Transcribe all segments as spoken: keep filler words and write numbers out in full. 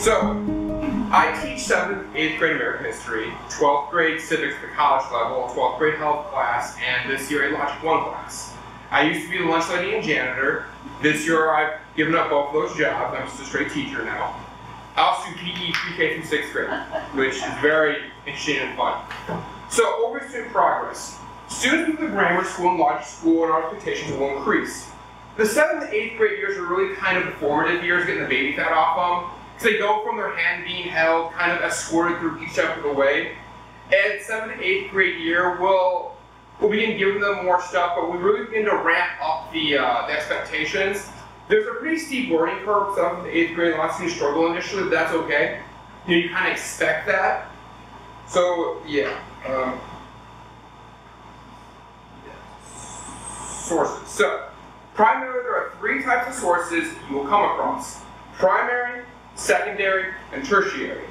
So, I teach seventh, eighth grade American history, twelfth grade civics at the college level, twelfth grade health class, and this year a Logic one class. I used to be the lunch lady and janitor. This year I've given up both of those jobs. I'm just a straight teacher now. I also do P E pre-K through sixth grade, which is very interesting and fun. So, over student progress. Students with the grammar school and logic school and our expectations will increase. The seventh and eighth grade years are really kind of the formative years, getting the baby fat off them. So they go from their hand being held, kind of escorted through each step of the way. And seventh and eighth grade year, we'll, we'll begin giving them more stuff, but we really begin to ramp up the, uh, the expectations. There's a pretty steep learning curve for seventh and eighth grade. A lot of students struggle initially, but that's okay. You know, you kind of expect that. So, yeah. Um, sources. So, primarily there are three types of sources you will come across: primary, secondary, and tertiary.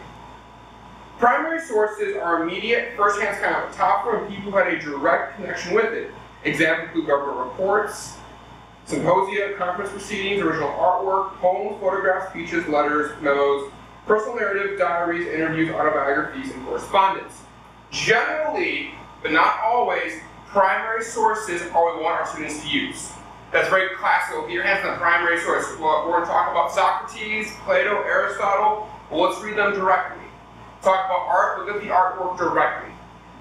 Primary sources are immediate, first-hand kind of top from people who had a direct connection with it. Examples include government reports, symposia, conference proceedings, original artwork, poems, photographs, speeches, letters, memos, personal narratives, diaries, interviews, autobiographies, and correspondence. Generally, but not always, primary sources are what we want our students to use. That's very classical. Get your hands on the primary source. We're going to talk about Socrates, Plato, Aristotle. Well, let's read them directly. Talk about art, look at the artwork directly.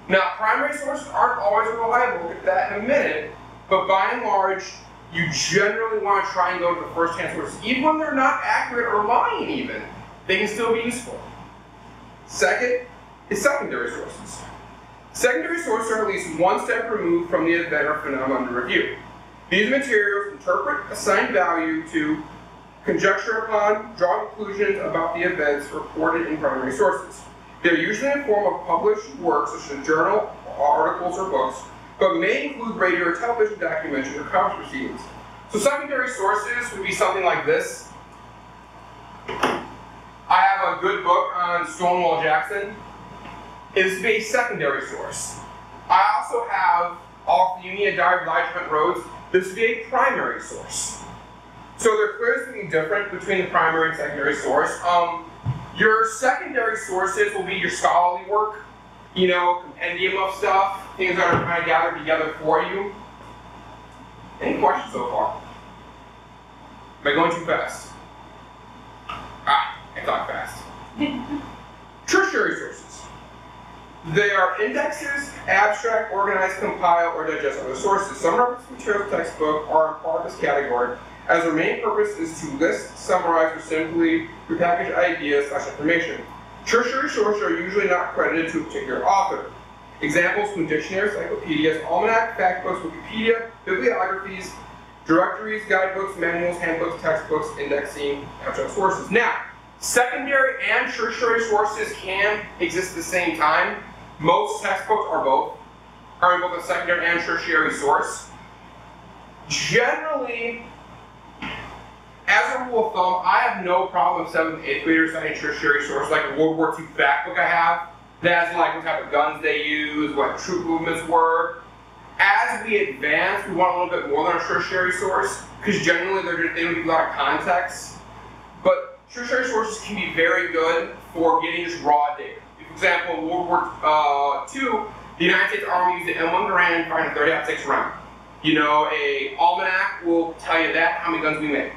Now, primary sources aren't always reliable. We'll get that in a minute. But by and large, you generally want to try and go to the first-hand sources. Even when they're not accurate or lying even, they can still be useful. Second is secondary sources. Secondary sources are at least one step removed from the event or phenomenon under review. These materials interpret, assign value to, conjecture upon, draw conclusions about the events reported in primary sources. They're usually in the form of published works such as journal, articles, or books, but may include radio or television documentaries or conference proceedings. So secondary sources would be something like this. I have a good book on Stonewall Jackson. It is a secondary source. I also have off the Union Diary of Elijah Pitt Rhodes. This would be a primary source. So there clearly something different between the primary and secondary source. Um, your secondary sources will be your scholarly work, you know, compendium of stuff, things that are kind of gathered together for you. Any questions so far? Am I going too fast? Ah, I talk fast. Tertiary sources. They are indexes, abstract, organize, compile, or digest other sources. Some reference materials textbook are in part of this category, as their main purpose is to list, summarize, or simply repackage ideas slash information. Tertiary sources are usually not credited to a particular author. Examples from dictionaries, encyclopedias, almanac, fact books, Wikipedia, bibliographies, directories, guidebooks, manuals, handbooks, textbooks, indexing, abstract sources. Now, secondary and tertiary sources can exist at the same time. Most textbooks are both, are in both a secondary and tertiary source. Generally, as a rule of thumb, I have no problem with seventh and eighth graders citing tertiary sources, like a World War Two fact book I have, that has like what type of guns they used, what troop movements were. As we advance, we want a little bit more than a tertiary source, because generally they're, they don't give a lot of context. But tertiary sources can be very good for getting just raw data. For example, in World War Two, the United States Army used the M one Garand to find a thirty ought six round. You know, a almanac will tell you that, how many guns we made.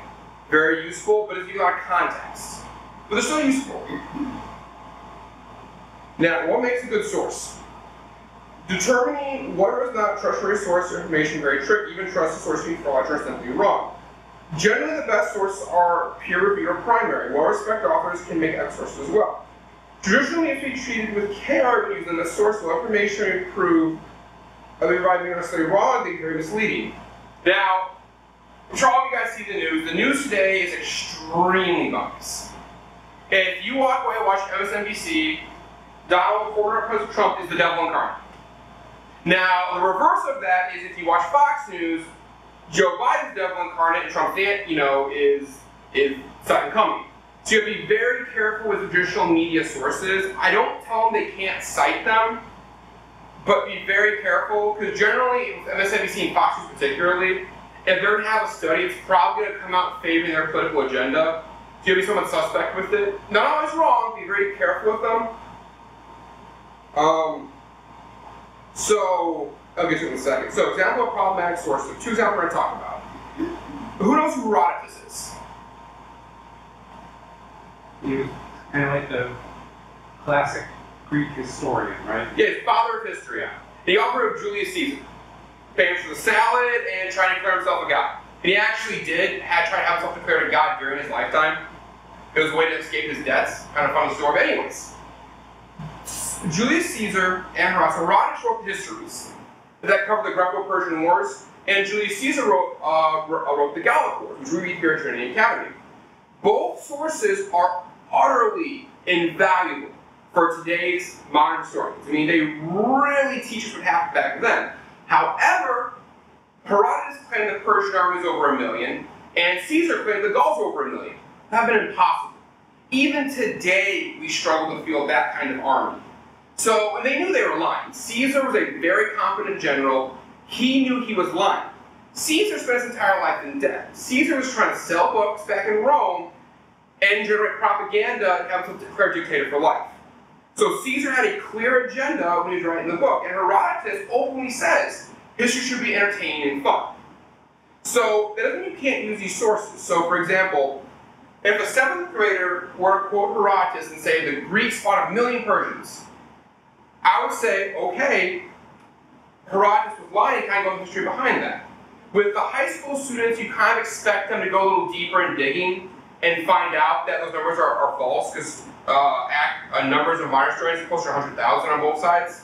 Very useful, but if you got context. But they're still useful. Now, what makes a good source? Determining whether it's not a trustworthy source of information is very tricky. Even trusted sources can be fraudulent or simply wrong. Generally, the best sources are peer-reviewed or primary. Well-respected authors can make other sources as well. Traditionally, if we treated with care, we use them as source of information we prove that they might be necessarily wrong, they can be very misleading. Now, I'm sure all of you guys see the news. The news today is extremely biased. If you walk away and watch M S N B C, Donald, former President Trump, is the devil incarnate. Now, the reverse of that is if you watch Fox News, Joe Biden's devil incarnate and Trump, you know, is, is second coming. So you have to be very careful with traditional media sources. I don't tell them they can't cite them, but be very careful, because generally, with M S N B C and Fox News particularly, if they're going to have a study, it's probably going to come out favoring their political agenda. you be someone suspect with it? Not always wrong, be very careful with them. Um, so, I'll get to it in a second. So, example of problematic sources. So two examples we're going to talk about. Who knows who Herodotus is? He was kind of like the classic Greek historian, right? Yeah, he's father of history. Yeah. The author of Julius Caesar. Famous for the salad and trying to declare himself a god. And he actually did, had tried to have himself declared a god during his lifetime. It was a way to escape his debts, kind of fun story. But anyways, Julius Caesar and Herodotus. Herodotus wrote the histories that cover the Greco-Persian Wars, and Julius Caesar wrote, uh, wrote the Gallic Wars, which we read here at Trinity Academy. Both sources are utterly invaluable for today's modern historians. I mean, they really teach us what happened back then. However, Herodotus claimed the Persian army was over a million, and Caesar claimed the Gauls were over a million. That would have been impossible. Even today, we struggle to field that kind of army. So, and they knew they were lying. Caesar was a very competent general. He knew he was lying. Caesar spent his entire life in debt. Caesar was trying to sell books back in Rome and generate propaganda and have himself declared dictator for life. So Caesar had a clear agenda when he was writing the book, and Herodotus openly says history should be entertaining and fun. So that doesn't mean you can't use these sources. So for example, if a seventh grader were to quote Herodotus and say the Greeks fought a million Persians, I would say, okay, Herodotus was lying, kind of going the history behind that. With the high school students, you kind of expect them to go a little deeper in digging and find out that those numbers are, are false, because uh, uh, numbers of modern historians are close to one hundred thousand on both sides.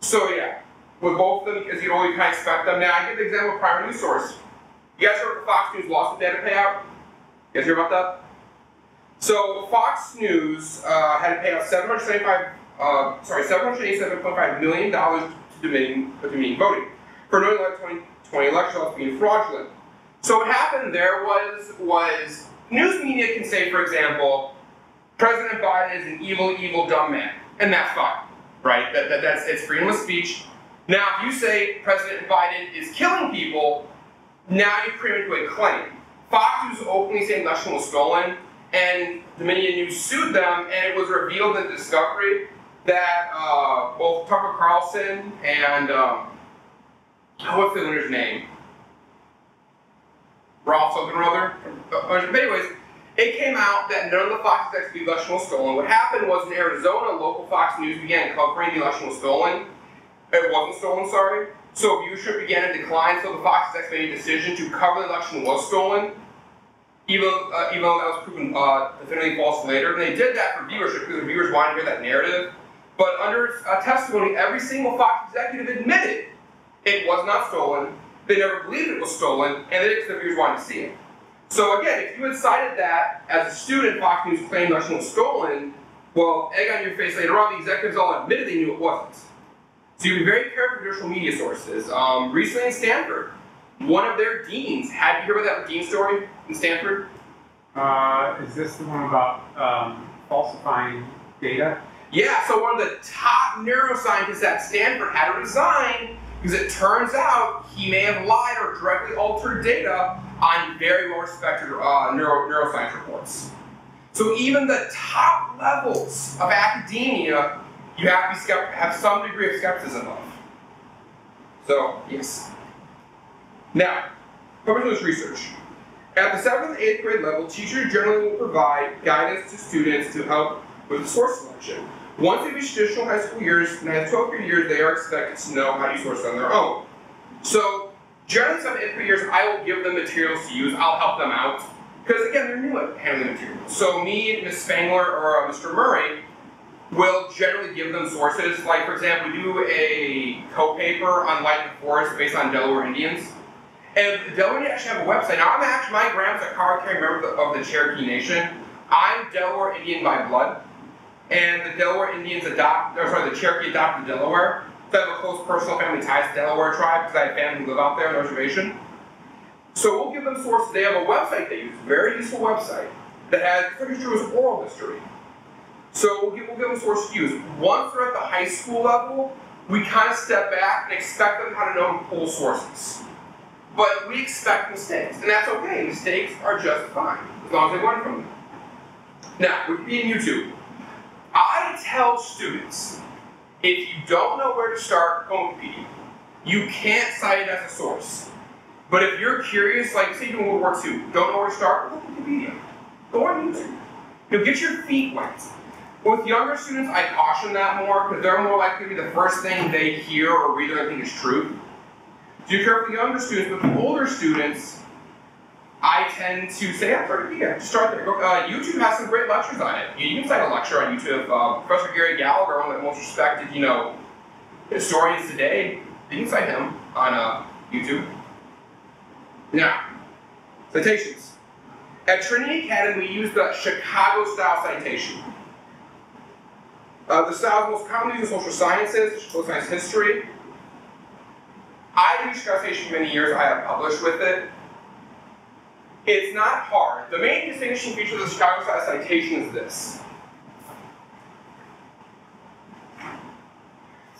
So yeah, with both of them, as you know, you kind of expect them. Now, I give the example of primary news source. You guys heard the Fox News lawsuit they had to pay out? You guys hear about that? So Fox News uh, had to pay out seven hundred seventy-five, uh, sorry, seven hundred eighty-seven point five million dollars to Dominion, to Dominion voting for knowing that twenty twenty election was being fraudulent. So what happened there was, was news media can say, for example, President Biden is an evil, evil, dumb man, and that's fine, right? That, that, that's it's freedom of speech. Now, if you say President Biden is killing people, now you've created a claim. Fox News openly saying the election was stolen, and Dominion News sued them, and it was revealed in the discovery that uh, both Tucker Carlson and um, what's the winner's name? Ralph something or other. But anyways, it came out that none of the Fox execs believed the election was stolen. What happened was in Arizona, local Fox News began covering the election was stolen. It wasn't stolen, sorry. So viewership began to decline, so the Fox execs made a decision to cover the election was stolen, even, uh, even though that was proven uh, definitively false later. And they did that for viewership because the viewers wanted to hear that narrative. But under uh, testimony, every single Fox executive admitted it was not stolen. They never believed it was stolen, and they did because the viewers wanted to see it. So again, if you had cited that as a student, Fox News claimed the election was stolen, well, egg on your face later on, the executives all admitted they knew it wasn't. So you'd be very careful with social media sources. Um, recently in Stanford, one of their deans, had you heard about that dean story in Stanford? Uh, is this the one about um, falsifying data? Yeah, so one of the top neuroscientists at Stanford had to resign because it turns out he may have lied or directly altered data on very well-respected uh, neuro neuroscience reports. So even the top levels of academia, you have to be have some degree of skepticism of. So, yes. Now, public news research. At the seventh and eighth grade level, teachers generally will provide guidance to students to help with the source selection. Once they reach traditional high school years, nine to twelve years, they are expected to know how to source on their own. So, generally, some eighth grade years, I will give them materials to use. I'll help them out. Because, again, they're new at handling materials. So, me, Miz Spangler, or uh, Mister Murray will generally give them sources. Like, for example, we do a co-paper on Light and Forest based on Delaware Indians. And the Delaware Indians actually have a website. Now, I'm actually, my grand's a card-carrying member of the Cherokee Nation. I'm Delaware Indian by blood. And the Delaware Indians adopt, or sorry, the Cherokee adopted Delaware. So I have a close personal family ties to the Delaware tribe because I have family who live out there on the reservation. So we'll give them sources. They have a website they use, a very useful website, that has pretty true as oral history. So we'll give, we'll give them sources to use. Once they're at the high school level, we kind of step back and expect them how to know and pull sources. But we expect mistakes, and that's okay. Mistakes are just fine, as long as they learn from them. Now, with me and YouTube, I tell students, if you don't know where to start, go on Wikipedia. You can't cite it as a source. But if you're curious, like say you're in World War Two, don't know where to start, look at Wikipedia. Go on YouTube. You'll get your feet wet. With younger students, I caution that more, because they're more likely to be the first thing they hear or read that they think is true. So you care for the younger students, but the older students, I tend to say, yeah, start Wikipedia. Start there. Uh, YouTube has some great lectures on it. You can cite a lecture on YouTube. Uh, Professor Gary Gallagher, one of the most respected, you know, historians today, you can cite him on uh, YouTube. Now, citations. At Trinity Academy, we use the Chicago-style citation. Uh, the style most commonly used in social sciences, social science history. I do Chicago citation for many years. I have published with it. It's not hard. The main distinguishing feature of the Chicago-style citation is this.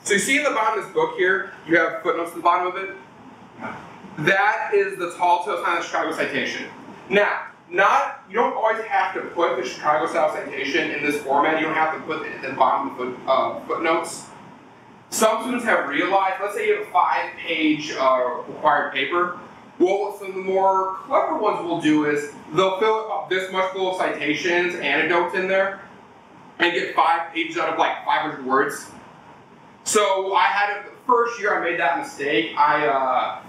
So you see in the bottom of this book here, you have footnotes at the bottom of it. That is the tall tale sign of the Chicago citation. Now, not you don't always have to put the Chicago-style citation in this format. You don't have to put it at the bottom of the foot, uh, footnotes. Some students have realized, let's say you have a five-page uh, required paper. Well, some of the more clever ones will do is they'll fill up this much full of citations, anecdotes in there, and get five pages out of like five hundred words. So I had a, the first year I made that mistake. I uh,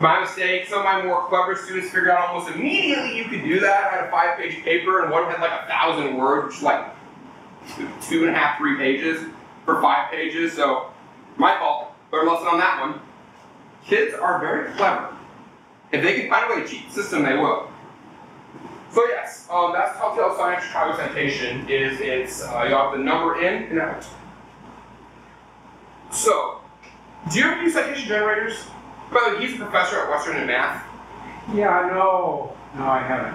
my mistake. Some of my more clever students figured out almost immediately you could do that. I had a five-page paper, and one had like a thousand words, which is like two and a half, three pages for five pages. So my fault. Learn a lesson on that one. Kids are very clever. If they can find a way to cheat the system, they will. So yes, um, that's telltale sign of Chicago citation. Is it's uh, you have the number in and out. So, do you ever use citation generators? By the way, he's a professor at Western in math. Yeah, no, no, I haven't.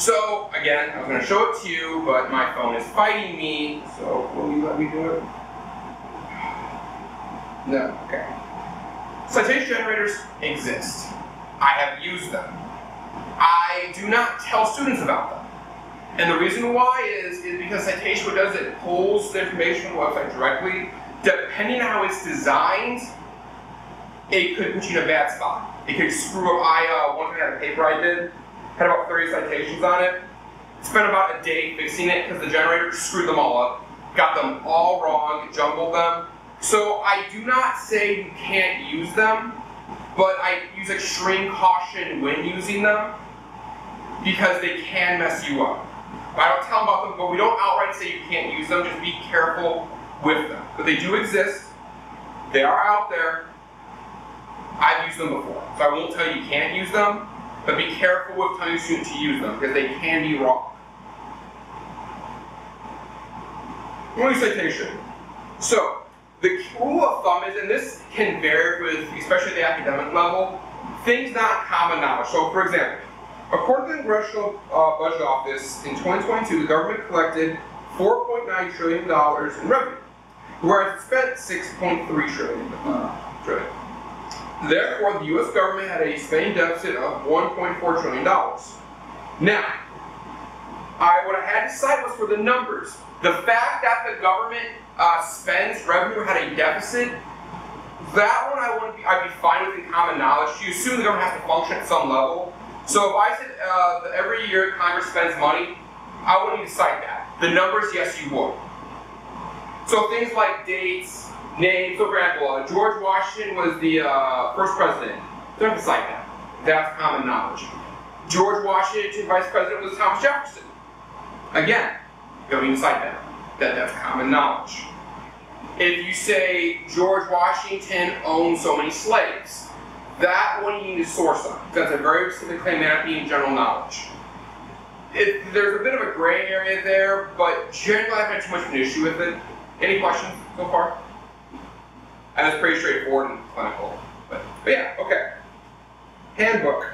So again, I was going to show it to you, but my phone is fighting me. So will you let me do it? No. Okay. Citation generators exist. I have used them. I do not tell students about them. And the reason why is, is because citation, what does it pulls the information from the website directly. Depending on how it's designed, it could put you in a bad spot. It could screw up. I, uh, one time I had a paper I did, had about thirty citations on it. Spent about a day fixing it because the generator screwed them all up. Got them all wrong, jumbled them. So I do not say you can't use them. But I use extreme caution when using them because they can mess you up. I don't tell them about them, but we don't outright say you can't use them. Just be careful with them. But they do exist. They are out there. I've used them before. So I won't tell you you can't use them, but be careful with telling students to use them because they can be wrong. Only citation. So, the rule of thumb is, and this can vary with, especially at the academic level, things not common knowledge. So for example, according to the Congressional uh, Budget Office, in twenty twenty-two, the government collected four point nine trillion dollars in revenue, whereas it spent six point three trillion dollars. Uh, trillion. Therefore, the U S government had a spending deficit of one point four trillion dollars. Now, I, what I had to cite was for the numbers. The fact that the government uh, spends revenue had a deficit, that one I wouldn't be, I'd be fine with in common knowledge. You assume the government has to function at some level. So if I said uh, that every year Congress spends money, I wouldn't even cite that. The numbers, yes, you would. So things like dates, names, for example, uh, George Washington was the uh, first president. Don't have to cite that. That's common knowledge. George Washington, vice president, was Thomas Jefferson. Again, don't even cite that. that. That's common knowledge. If you say George Washington owned so many slaves, that one you need to source on. That's a very specific claim that being general knowledge. It, there's a bit of a gray area there, but generally I haven't had too much of an issue with it. Any questions so far? And it's pretty straightforward and clinical. But, but yeah, okay. Handbook.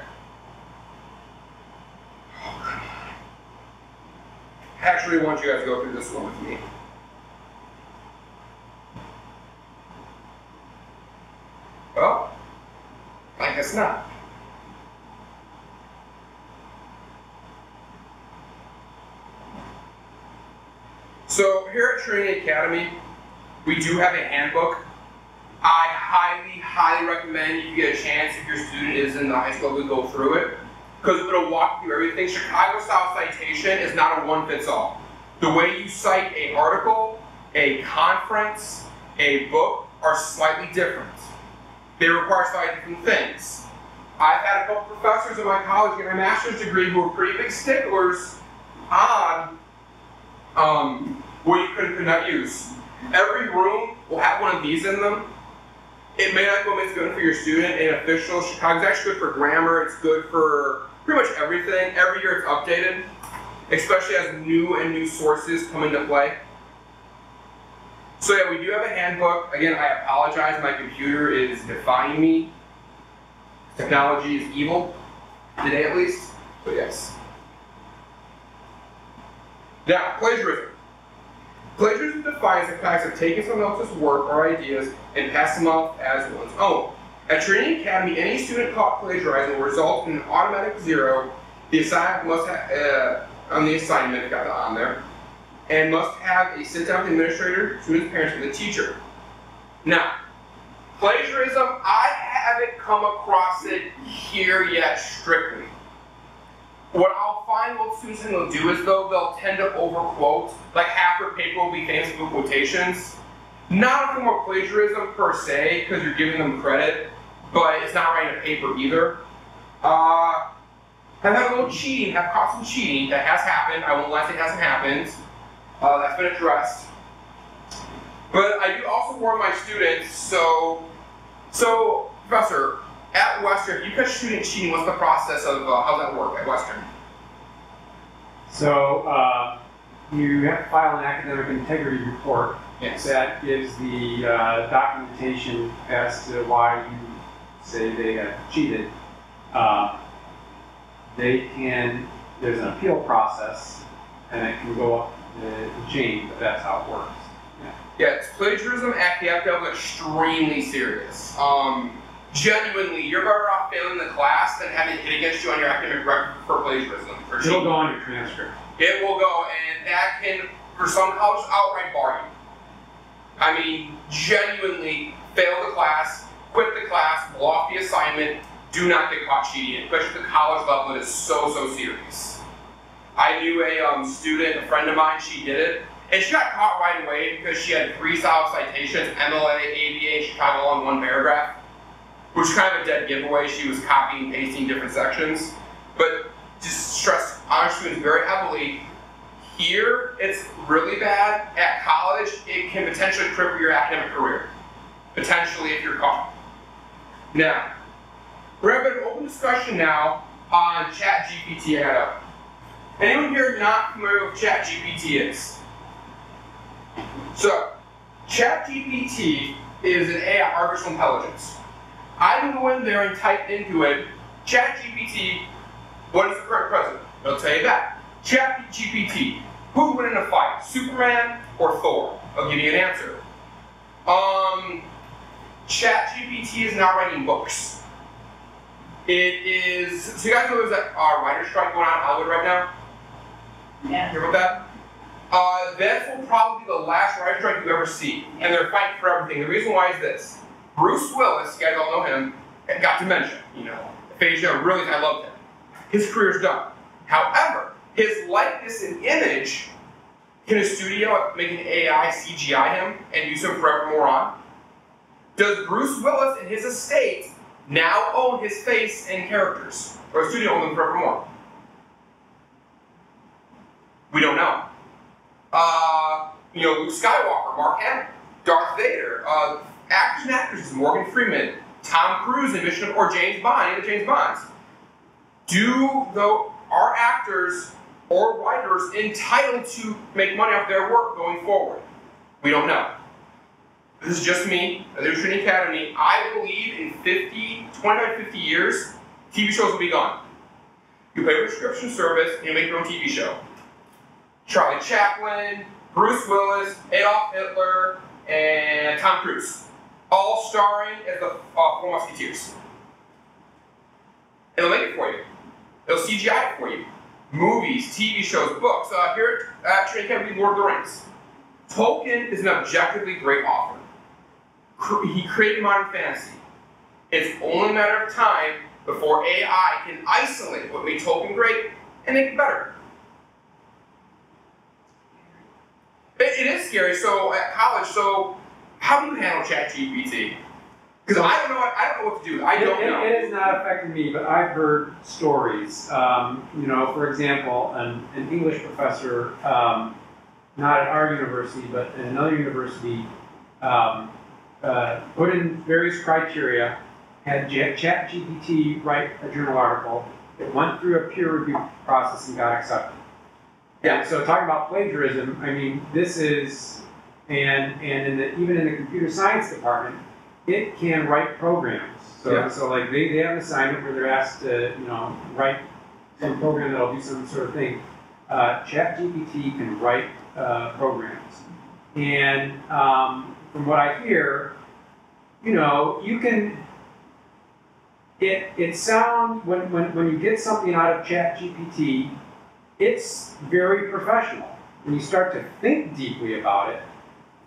I actually want you guys to go through this one with me. Well, I guess not. here at Trinity Academy, we do have a handbook. I highly, highly recommend if you get a chance, if your student is in the high school, we go through it, because it'll walk through everything. Chicago-style citation is not a one-fits-all. The way you cite an article, a conference, a book are slightly different. They require slightly different things. I've had a couple professors in my college get my master's degree who were pretty big sticklers on um, what you could and could not use. Every room will have one of these in them. It may not go, it's good for your student and official. Chicago's actually good for grammar. It's good for pretty much everything. Every year it's updated, especially as new and new sources come into play. So yeah, we do have a handbook. Again, I apologize. My computer is defying me. Technology is evil, today at least, but yes. Now, plagiarism. Plagiarism defines the practice of taking someone else's work or ideas and passing them off as one's own. At Trinity Academy, any student caught plagiarizing will result in an automatic zero. The assignment must have, uh, on the assignment, got that on there, and must have a sit down with the administrator, student's parents, and the teacher. Now, plagiarism, I haven't come across it here yet strictly. What I'll find most students will do is though they'll tend to overquote, like half their paper will be famous for quotations. Not a form of plagiarism per se, because you're giving them credit, but it's not writing a paper either. Uh, I've had a little cheating, I've caught some cheating that has happened. I won't lie, it hasn't happened. Uh, that's been addressed. But I do also warn my students, so, so Professor, at Western, if you catch a student cheating, what's the process of, uh, how does that work at Western? So, uh, you have to file an academic integrity report. Yes. That gives the uh, documentation as to why you say they got cheated. Uh, they can, there's an appeal process, and it can go up the chain, but that's how it works. Yeah, plagiarism at the F D L is extremely serious. Um, genuinely, you're better off failing the class than having it against you on your academic record for plagiarism. For It'll cheating. Go on your transcript. It will go, and that can, for some colleges, outright bar you. I mean, genuinely, fail the class, quit the class, blow off the assignment, do not get caught cheating, especially at the college level. It is so, so serious. I knew a um, student, a friend of mine, she did it. And she got caught right away because she had three solid citations, M L A, A B A, Chicago on one paragraph, which is kind of a dead giveaway. She was copying and pasting different sections. But just stress our students very heavily. Here, it's really bad. At college, it can potentially cripple your academic career, potentially if you're caught. Now, we're having an open discussion now on ChatGPT head up. Anyone here not familiar with ChatGPT is? So, ChatGPT is an A I, artificial intelligence. I can go in there and type into it, ChatGPT, what is the current president? It'll tell you that. ChatGPT, who would win in a fight, Superman or Thor? I'll give you an answer. Um, ChatGPT is now writing books. It is, so you guys know there's that uh, writer's strike going on in Hollywood right now? Yeah. Hear about that? Uh, this will probably be the last writer's strike you ever see, and they're fighting for everything. The reason why is this. Bruce Willis, you guys all know him, got dementia, you know, aphasia, really, I loved him. His career's done. However, his likeness and image, can a studio make an A I C G I him and use him forevermore on? Does Bruce Willis and his estate now own his face and characters, or a studio own them forevermore? We don't know. Uh, you know, Luke Skywalker, Mark Hamill, Darth Vader, uh, actors and actresses, Morgan Freeman, Tom Cruise in Mission, or James Bond, any of the James Bonds. Do, though, are actors or writers entitled to make money off their work going forward? We don't know. This is just me, at the Trinity Academy. I believe in fifty, twenty-five, fifty years, T V shows will be gone. You pay a subscription service, and you make your own T V show. Charlie Chaplin, Bruce Willis, Adolf Hitler, and Tom Cruise, all starring as the uh, Four Musketeers. It'll make it for you. It'll C G I it for you. Movies, T V shows, books. Uh, here at uh, Trinity Academy, Lord of the Rings. Tolkien is an objectively great author. He created modern fantasy. It's only a matter of time before A I can isolate what made Tolkien great and make it better. It, it is scary. So at college, so how do you handle ChatGPT? Because I don't know, what, I don't know what to do. I don't it, know. It, it has not affected me, but I've heard stories. Um, you know, for example, an, an English professor, um, not at our university, but at another university, um, uh, put in various criteria, had ChatGPT write a journal article. It went through a peer review process and got accepted. Yeah. And so talking about plagiarism, I mean, this is, and and in the, even in the computer science department, it can write programs. So, yeah. so like they, they have an assignment where they're asked to, you know, write some program that'll do some sort of thing. Uh, ChatGPT can write uh, programs, and um, from what I hear, you know, you can. It it sounds when when when you get something out of ChatGPT, it's very professional. When you start to think deeply about it,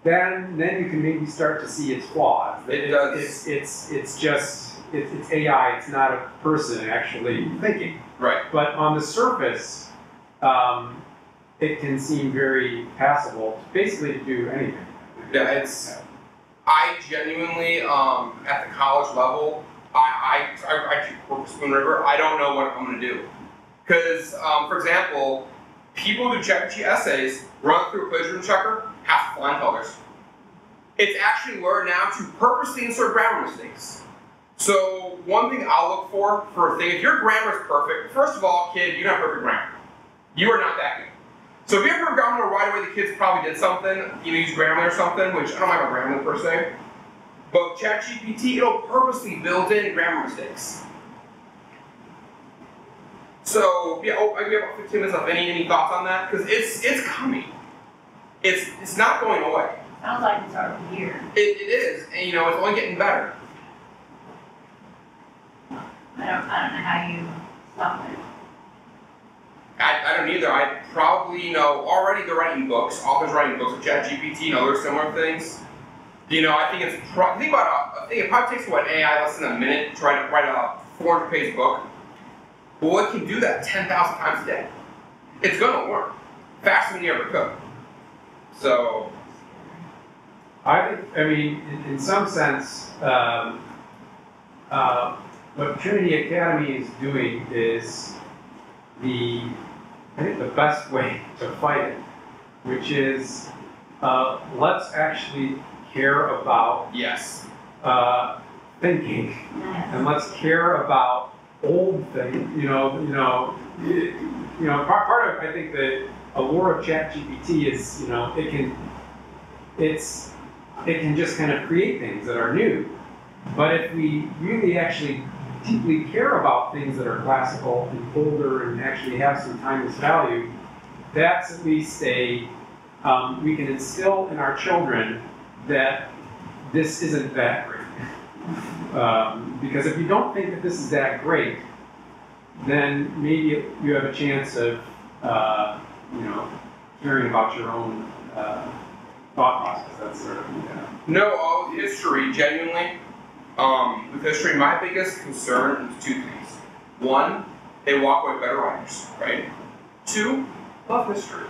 then then you can maybe start to see its flaws. It, it does. It's it's it's just it's, it's A I. It's not a person actually thinking. Right. But on the surface, um, it can seem very passable, basically to do anything. Yeah, it's. Yeah. I genuinely, um, at the college level, I I I, I work with Spoon River. I don't know what I'm going to do, because um, for example, people who do ChatGPT essays run through a plagiarism checker. Half the flying colors. It's actually learned now to purposely insert grammar mistakes. So one thing I'll look for for a thing, if your grammar is perfect, first of all, kid, you don't have perfect grammar. You are not that good. So if you have perfect grammar right away, the kids probably did something, you know, use Grammarly or something, which I don't have a Grammarly per se. But ChatGPT, it'll purposely build in grammar mistakes. So yeah, oh, I have about fifteen minutes left. Any any thoughts on that? Because it's it's coming. It's it's not going away. Sounds like it's already here. It, it is, and you know it's only getting better. I don't I don't know how you stop it. I, I don't either. I probably know already they're writing books. Authors writing books with ChatGPT and other similar things. You know, I think it's pro think about I think it probably takes what A I less than a minute to write a, write a four hundred page book. Well, it can do that ten thousand times a day. It's gonna work faster than you ever could. So, I I mean, in, in some sense, um, uh, what Trinity Academy is doing is the I think the best way to fight it, which is uh, let's actually care about yes uh, thinking, and let's care about old things. You know, you know, you know. Part, part of I think that. The lore of ChatGPT is, you know, it can, it's, it can just kind of create things that are new. But if we really actually deeply care about things that are classical and older and actually have some timeless value, that's at least a, um, we can instill in our children that this isn't that great. Um, because if you don't think that this is that great, then maybe you have a chance of, uh, you know, hearing about your own uh, thought process, that's sort of, yeah. No, all with history, genuinely, um, with history, my biggest concern is two things. One, they walk away better writers, right? Two, love history.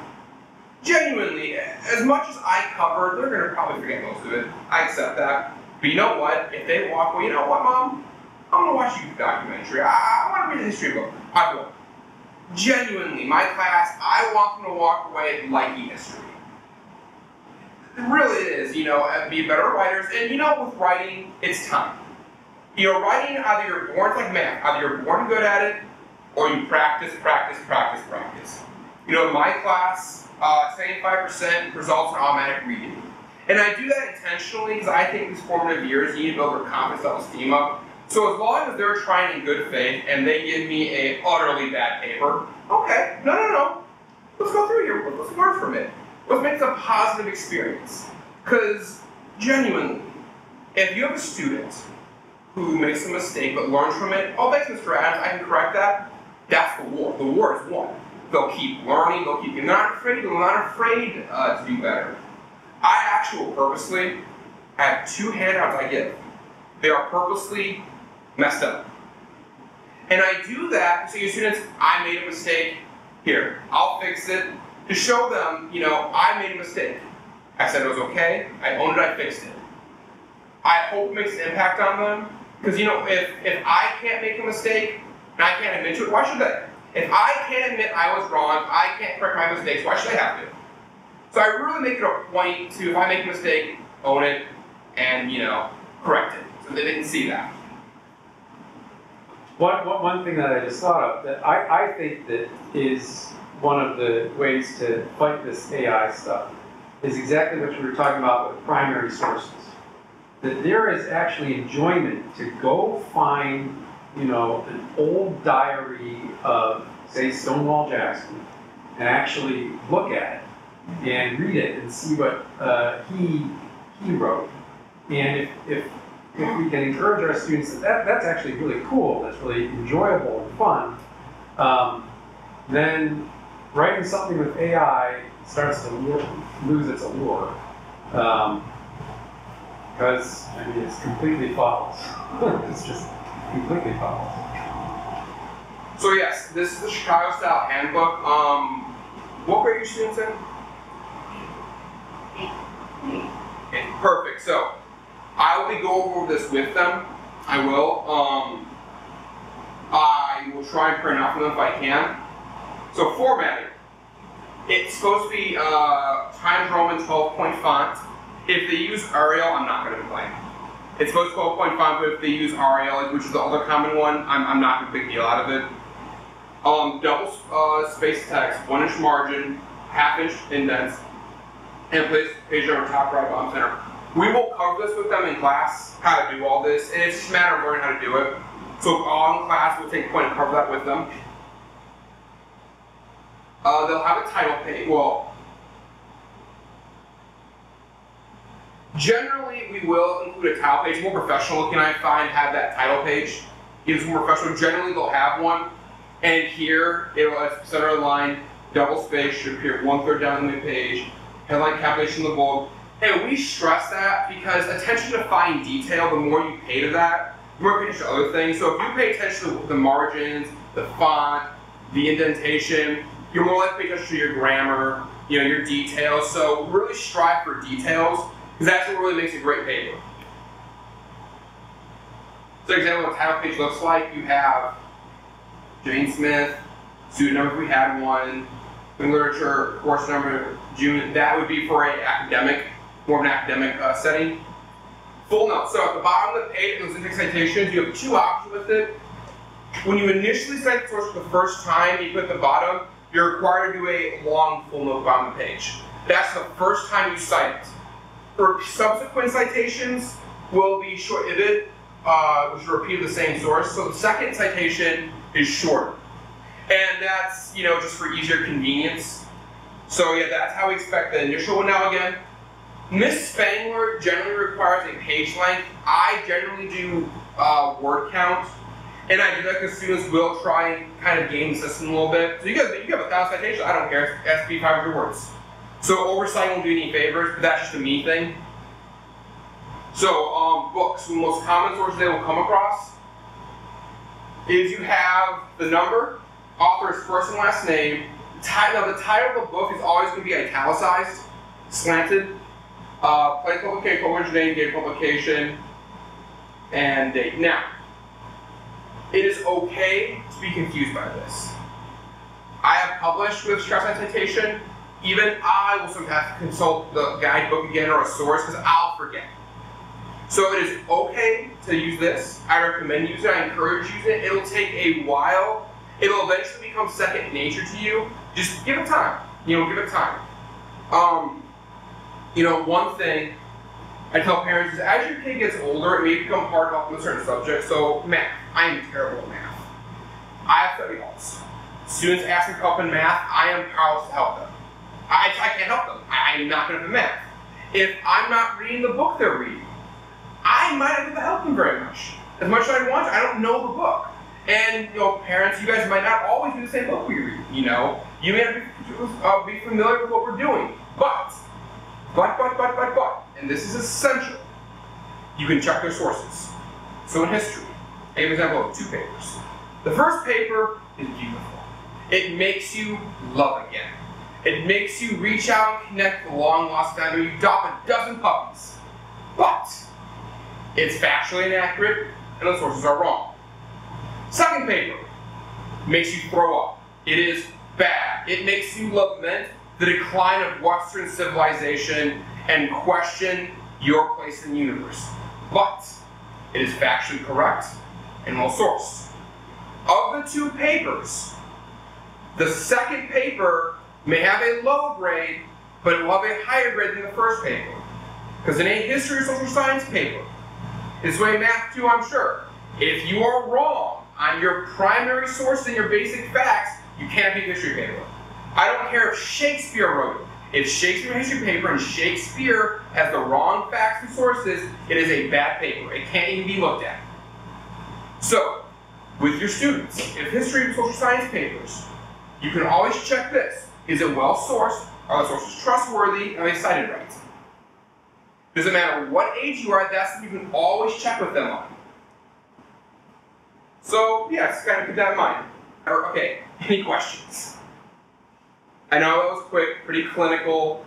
Genuinely, as much as I cover, they're going to probably forget most of it. I accept that. But you know what? If they walk away, you know what, Mom? I'm going to watch you documentary. I, I want to read a history book. I will. Genuinely, my class, I want them to walk away liking history. It really is, you know, be better writers. And you know, with writing, it's time. You know, writing, either you're born, it's like math, either you're born good at it, or you practice, practice, practice, practice. You know, in my class, uh, seventy-five percent results in automatic reading. And I do that intentionally because I think these formative years, you need to build their confidence, self-esteem up. So as long as they're trying in good faith and they give me a utterly bad paper, okay, no, no, no, let's go through here, let's learn from it. Let's make it a positive experience. Because genuinely, if you have a student who makes a mistake but learns from it, oh, thanks, Mister Adams, I can correct that, that's the war. The war is won. They'll keep learning, they'll keep, they're not afraid, they're not afraid uh, to do better. I actually purposely have two handouts I give. They are purposely messed up. And I do that to your students, I made a mistake here. I'll fix it to show them, you know, I made a mistake. I said it was okay, I owned it, I fixed it. I hope it makes an impact on them, because you know, if, if I can't make a mistake, and I can't admit to it, why should they? If I can't admit I was wrong, I can't correct my mistakes, why should I have to? So I really make it a point to, if I make a mistake, own it, and you know, correct it. So they didn't see that. One, one, one thing that I just thought of, that I, I think that is one of the ways to fight this A I stuff, is exactly what you were talking about with primary sources. That there is actually enjoyment to go find, you know, an old diary of, say, Stonewall Jackson, and actually look at it and read it and see what uh, he he wrote. And if, if if we can encourage our students that, that that's actually really cool, that's really enjoyable and fun, um, then writing something with A I starts to lose its allure. Um, Because, I mean, it's completely false. It's just completely false. So yes, this is the Chicago style handbook. Um, what grade are your students in? Okay, perfect. So I will be going over this with them. I will. Um, I will try and print out for them if I can. So formatting. It's supposed to be uh, Times Roman twelve point font. If they use Arial, I'm not going to complain. It's most twelve point font, but if they use Arial, which is the other common one, I'm, I'm not going to big deal out of it. Um, double uh, space text, one inch margin, half inch indents, and place page number top right bottom center. We will cover this with them in class, how to do all this, and it's just a matter of learning how to do it. So all in class, we'll take a point and cover that with them. Uh, they'll have a title page. Well, generally, we will include a title page. More professional looking, I find, have that title page. Gives more professional. Generally, they'll have one. And here, it'll have center line, double space, should appear one third down the page, headline capitalization in the bold. And we stress that because attention to fine detail, the more you pay to that, the more you pay to other things. So if you pay attention to the margins, the font, the indentation, you're more likely to pay attention to your grammar, you know, your details. So really strive for details, because that's what really makes a great paper. So, example of what a title page looks like, you have Jane Smith, student number if we had one, literature, course number, June. That would be for an academic, more of an academic uh, setting. Full note. So, at the bottom of the page, in syntax citations, you have two options with it. When you initially cite the source for the first time, you put at the bottom, you're required to do a long full note bottom of the page. That's the first time you cite it. For subsequent citations will be short-ited, uh, which will repeat the same source. So the second citation is short. And that's, you know, just for easier convenience. So yeah, that's how we expect the initial one now again. Miss Spangler generally requires a page length. I generally do uh, word count. And I do that because students will try and kind of game the system a little bit. So you guys, you have a thousand citations, I don't care, it has to be five hundred words. So oversight won't do any favors, but that's just a me thing. So um, books, the most common source they will come across is you have the number, author's first and last name. Now the title of the book is always going to be italicized, slanted, uh, place publication, publisher name, date of publication, and date. Now, it is okay to be confused by this. I have published with Strauss citation. Even I will sometimes have to consult the guidebook again or a source because I'll forget. So it is okay to use this. I recommend using it. I encourage using it. It'll take a while. It'll eventually become second nature to you. Just give it time. You know, give it time. Um, you know, one thing I tell parents is as your kid gets older, it may become hard off on certain subjects. So math. I am terrible at math. I have studied all this. Students ask me for help in math. I am powerless to help them. I, I can't help them. I, I'm not good at math. If I'm not reading the book they're reading, I might not be able to help them very much. As much as I want, I don't know the book. And, you know, parents, you guys might not always read the same book we read, you know. You may not be, uh, be familiar with what we're doing, but But, but, but, but, but, and this is essential, you can check their sources. So in history, I gave an example of two papers. The first paper is beautiful. It makes you love again. It makes you reach out and connect the long-lost family. You adopt a dozen puppies. But it's factually inaccurate, and the sources are wrong. Second paper makes you throw up. It is bad. It makes you lament the decline of Western civilization and question your place in the universe. But it is factually correct and well-sourced. Of the two papers, the second paper may have a low grade, but it will have a higher grade than the first paper. Because in a history or social science paper, this way math too, I'm sure, if you are wrong on your primary source and your basic facts, you can't be a history paper. I don't care if Shakespeare wrote it. If Shakespeare is a history paper and Shakespeare has the wrong facts and sources, it is a bad paper. It can't even be looked at. So, with your students, if history and social science papers, you can always check this. Is it well-sourced? Are the sources trustworthy? Are they cited right? Doesn't matter what age you are, that's something you can always check with them on. So, yeah, just gotta keep that in mind. Okay, any questions? I know that was quick, pretty clinical,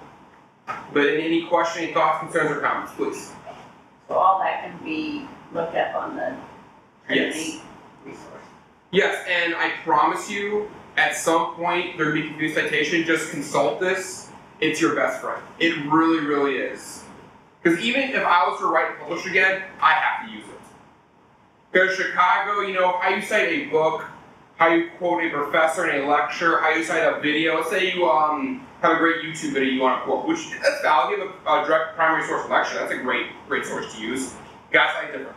but any questions, any thoughts, concerns, or comments, please? So all that can be looked up on the Trinity resource? Yes, and I promise you, at some point, there will be confused citation. Just consult this. It's your best friend. It really, really is. Because even if I was to write and publish again, I have to use it. Because Chicago, you know, how you cite a book, how you quote a professor in a lecture, how you cite a video. Let's say you um, have a great YouTube video you want to quote, which that's valid. You have a, a direct primary source lecture. That's a great, great source to use. Guys cite differently.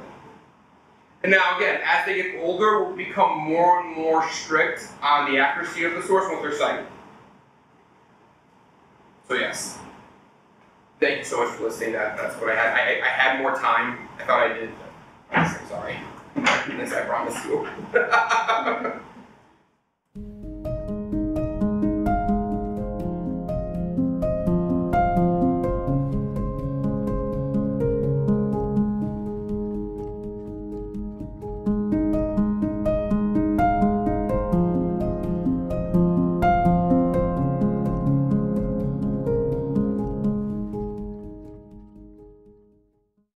And now again, as they get older, we'll become more and more strict on the accuracy of the source and what they're citing. So yes. Thank you so much for listening. That, that's what I had. I, I had more time. I thought I did. I'm sorry. Goodness, I promise you.